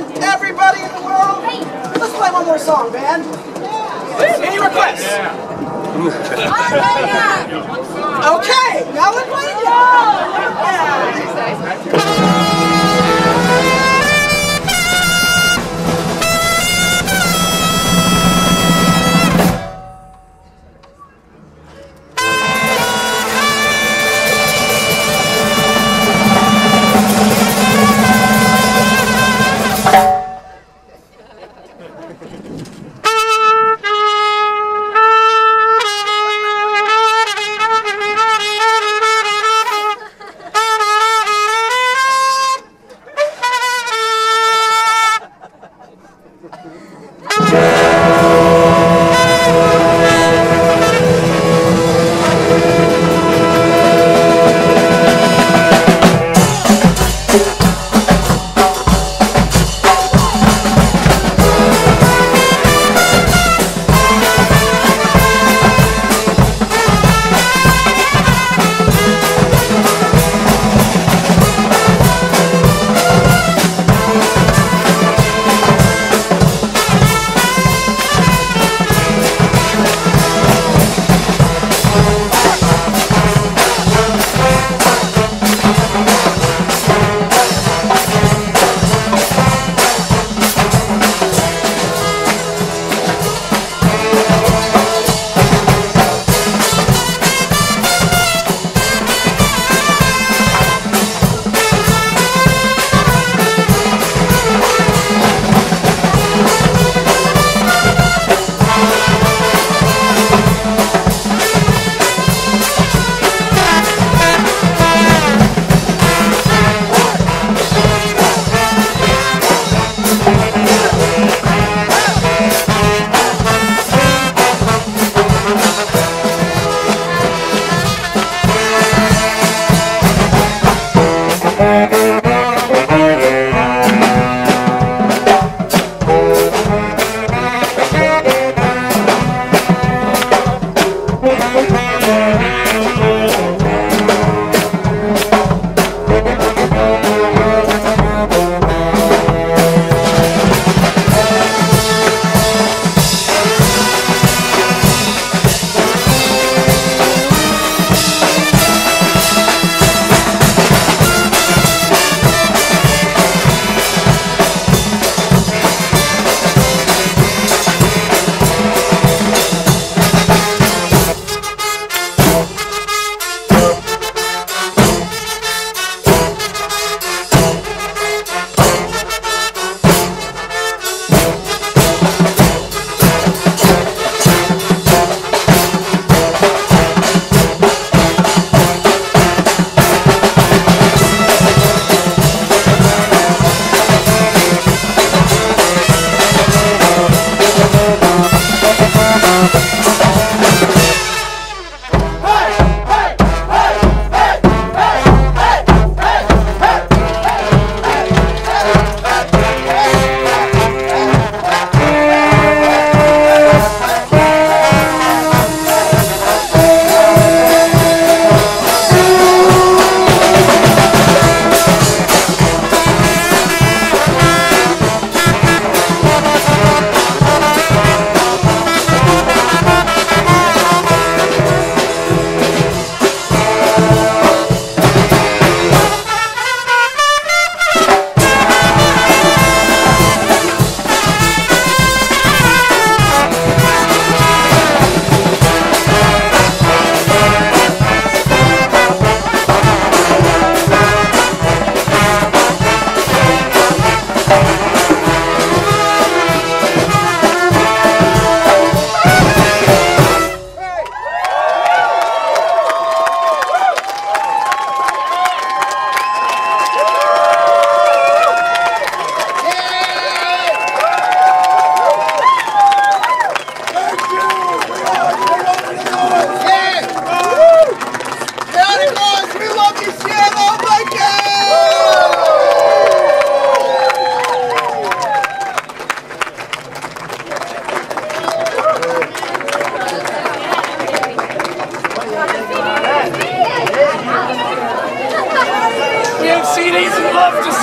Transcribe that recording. Everybody in the world, let's play one more song, man. Any requests? Okay, now we're playing it. Love to